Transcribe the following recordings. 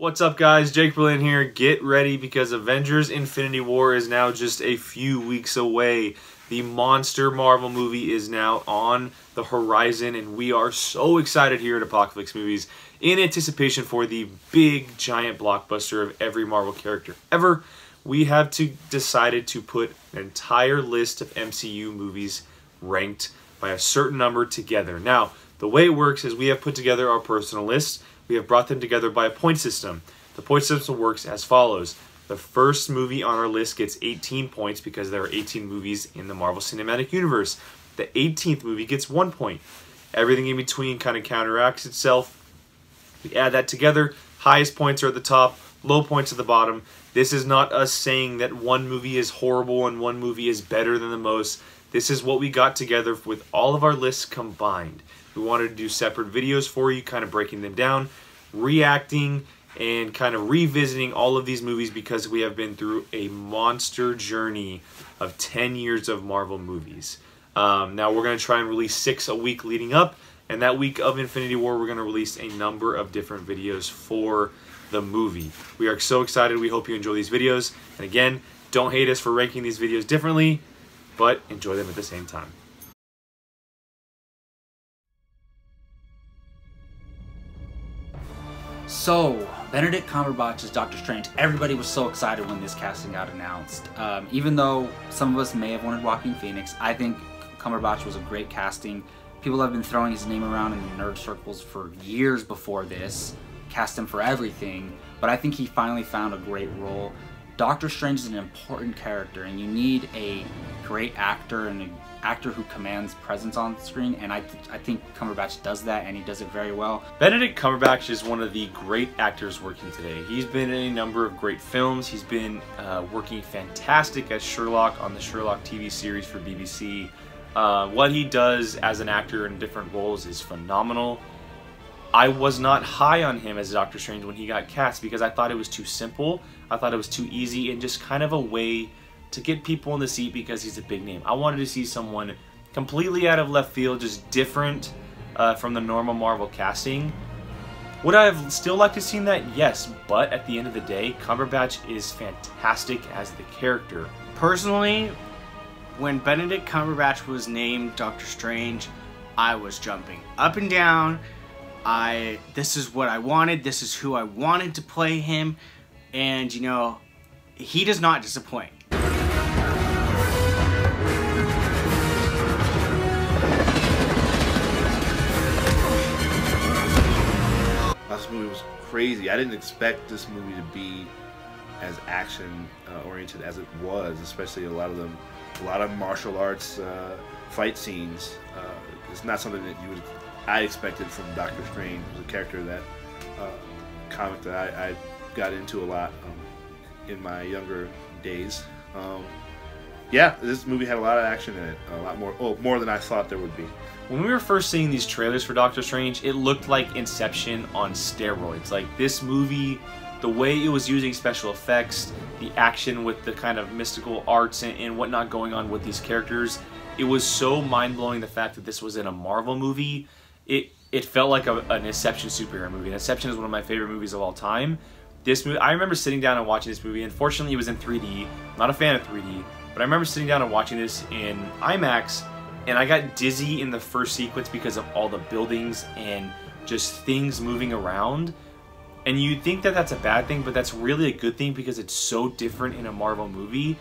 What's up, guys? Jake Berlin here. Get ready because Avengers Infinity War is now just a few weeks away. The monster Marvel movie is now on the horizon, and we are so excited here at Apocalypse Movies in anticipation for the big, giant blockbuster of every Marvel character ever. We have decided to put an entire list of MCU movies ranked by a certain number together. Now, the way it works is we have put together our personal list. We have brought them together by a point system. The point system works as follows. The first movie on our list gets 18 points because there are 18 movies in the Marvel Cinematic Universe. The 18th movie gets 1 point. Everything in between kind of counteracts itself. We add that together. Highest points are at the top, low points at the bottom. This is not us saying that one movie is horrible and one movie is better than the most. This is what we got together with all of our lists combined. We wanted to do separate videos for you, kind of breaking them down, reacting, and kind of revisiting all of these movies because we have been through a monster journey of 10 years of Marvel movies. Now we're going to try and release 6 a week leading up, and that week of Infinity War we're going to release a number of different videos for the movie. We are so excited. We hope you enjoy these videos. And again, don't hate us for ranking these videos differently, but enjoy them at the same time. So, Benedict Cumberbatch as Doctor Strange. Everybody was so excited when this casting got announced. Even though some of us may have wanted Joaquin Phoenix, I think Cumberbatch was a great casting. People have been throwing his name around in the nerd circles for years before this, cast him for everything, but I think he finally found a great role. Doctor Strange is an important character, and you need a great actor and an actor who commands presence on the screen, and I think Cumberbatch does that, and he does it very well. Benedict Cumberbatch is one of the great actors working today. He's been in a number of great films. He's been working fantastic as Sherlock on the Sherlock TV series for BBC. What he does as an actor in different roles is phenomenal. I was not high on him as Doctor Strange when he got cast because I thought it was too simple, I thought it was too easy, and just kind of a way to get people in the seat because he's a big name. I wanted to see someone completely out of left field, just different from the normal Marvel casting. Would I have still liked to have seen that? Yes, but at the end of the day, Cumberbatch is fantastic as the character. Personally, when Benedict Cumberbatch was named Doctor Strange, I was jumping up and down. This is what I wanted, this is who I wanted to play him, and you know, he does not disappoint. This movie was crazy. I didn't expect this movie to be as action oriented as it was, especially a lot of martial arts fight scenes. It's not something that you would I expected from Doctor Strange. It was a character that comic that I got into a lot in my younger days. Yeah, this movie had a lot of action in it, a lot more, more than I thought there would be. When we were first seeing these trailers for Doctor Strange, it looked like Inception on steroids. Like this movie, the way it was using special effects, the action with the kind of mystical arts and whatnot going on with these characters, it was so mind-blowing the fact that this was in a Marvel movie. It felt like an Inception superhero movie. And Inception is one of my favorite movies of all time. This movie, I remember sitting down and watching this movie. Unfortunately, it was in 3D. I'm not a fan of 3D, but I remember sitting down and watching this in IMAX, and I got dizzy in the first sequence because of all the buildings and just things moving around. And you think that that's a bad thing, but that's really a good thing because it's so different in a Marvel movie.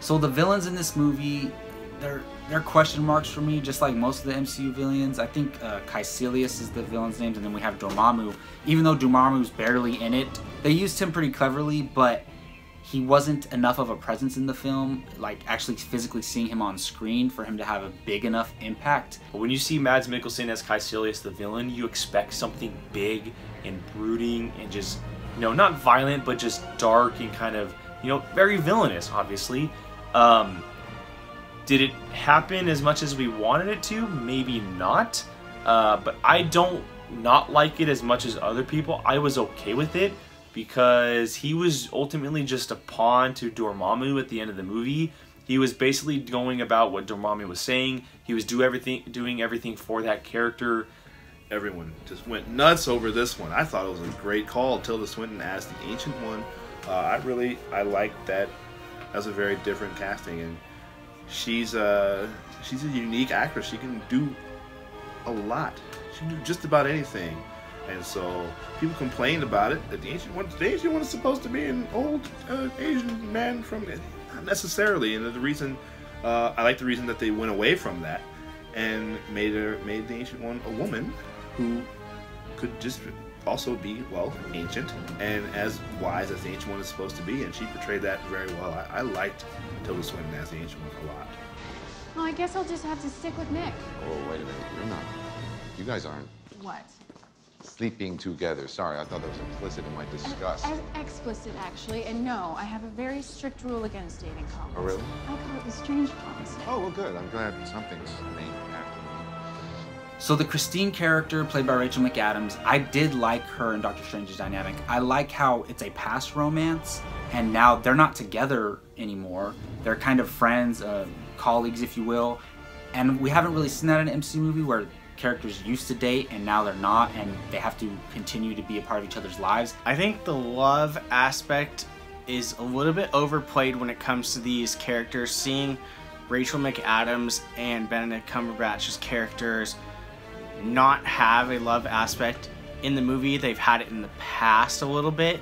So the villains in this movie, they're question marks for me, just like most of the MCU villains. I think Kaecilius is the villain's name, and then we have Dormammu. Even though Dormammu's barely in it, they used him pretty cleverly, but he wasn't enough of a presence in the film, like actually physically seeing him on screen for him to have a big enough impact. But when you see Mads Mikkelsen as Kaecilius the villain, you expect something big and brooding and just, you know, not violent, but just dark and kind of, you know, very villainous, obviously. Did it happen as much as we wanted it to? Maybe not, but I don't not like it as much as other people, I was okay with it because he was ultimately just a pawn to Dormammu at the end of the movie. He was basically going about what Dormammu was saying. He was doing everything for that character. Everyone just went nuts over this one. I thought it was a great call. Tilda Swinton as the Ancient One. I liked that. That was a very different casting, and she's a unique actress. She can do a lot. She can do just about anything. And so people complained about it. That the Ancient One is supposed to be an old Asian man from it. Not necessarily, and the reason I like the reason that they went away from that and made the Ancient One a woman who could just also be, well, ancient and as wise as the Ancient One is supposed to be, and she portrayed that very well. I liked Tilda Swinton as the Ancient One a lot. Well, I guess I'll just have to stick with Nick. Oh, wait a minute, you're not. You guys aren't. What? Sleeping together. Sorry, I thought that was implicit in my disgust. Explicit, actually. And no, I have a very strict rule against dating couples. Oh, really? I call it the strange promise. Oh, well, good. I'm glad something's named after me. So the Christine character, played by Rachel McAdams, I did like her and Doctor Strange's dynamic. I like how it's a past romance, and now they're not together anymore. They're kind of friends, colleagues, if you will. And we haven't really seen that in an MCU movie where characters used to date and now they're not, and they have to continue to be a part of each other's lives. I think the love aspect is a little bit overplayed when it comes to these characters. Seeing Rachel McAdams and Benedict Cumberbatch's characters not have a love aspect in the movie, they've had it in the past a little bit,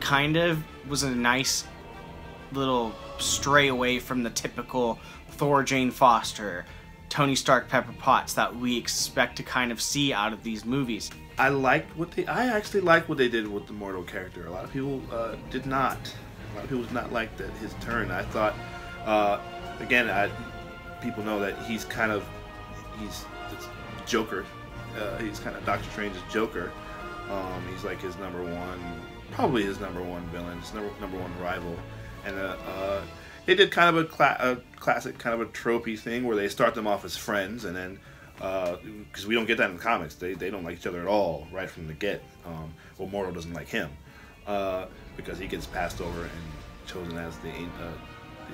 kind of was a nice little stray away from the typical Thor, Jane Foster, Tony Stark, Pepper Potts that we expect to kind of see out of these movies. I actually liked what they did with the Mordo character. A lot of people did not. A lot of people did not like that his turn. I thought, again, people know that he's kind of, he's the Joker. He's kind of Doctor Strange's Joker. He's like his number one, probably his number one villain, his number one rival, and they did kind of a classic, kind of a tropey thing where they start them off as friends, and then, because we don't get that in the comics, they don't like each other at all right from the get. Well, Mordo doesn't like him because he gets passed over and chosen as the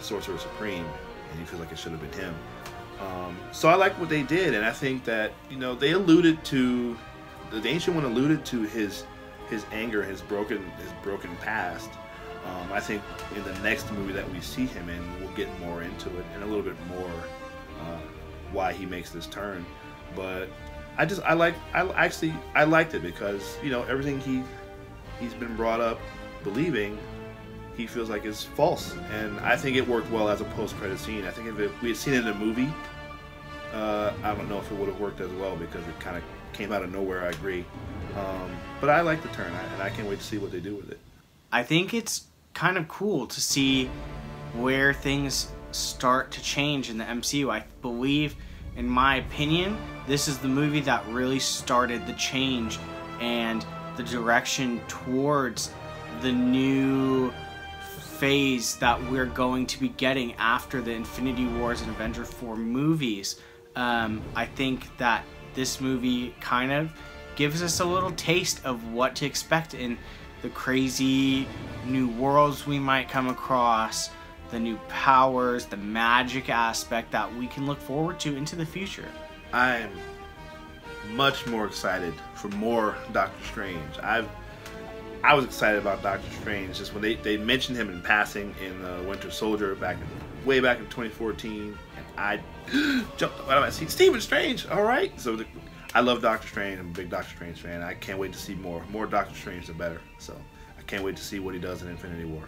Sorcerer Supreme, and he feels like it should have been him. So I like what they did, and I think that, you know, they alluded to, the Ancient One alluded to his anger, his broken past. I think in the next movie that we see him in, we'll get more into it and a little bit more why he makes this turn. But I liked it because, you know, everything he's been brought up believing, he feels like is false, and I think it worked well as a post-credit scene. I think if we had seen it in a movie, I don't know if it would have worked as well because it kind of came out of nowhere. I agree, but I like the turn, and I can't wait to see what they do with it. I think it's kind of cool to see where things start to change in the MCU. I believe, in my opinion, this is the movie that really started the change and the direction towards the new phase that we're going to be getting after the Infinity Wars and Avengers 4 movies. I think that this movie kind of gives us a little taste of what to expect in the crazy new worlds we might come across, the new powers, the magic aspect that we can look forward to into the future. I'm much more excited for more Doctor Strange. I was excited about Doctor Strange just when they mentioned him in passing in Winter Soldier way back in 2014, and I jumped up out of my seat. Steven Strange, all right. So I love Doctor Strange. I'm a big Doctor Strange fan. I can't wait to see more. More Doctor Strange, the better. So I can't wait to see what he does in Infinity War.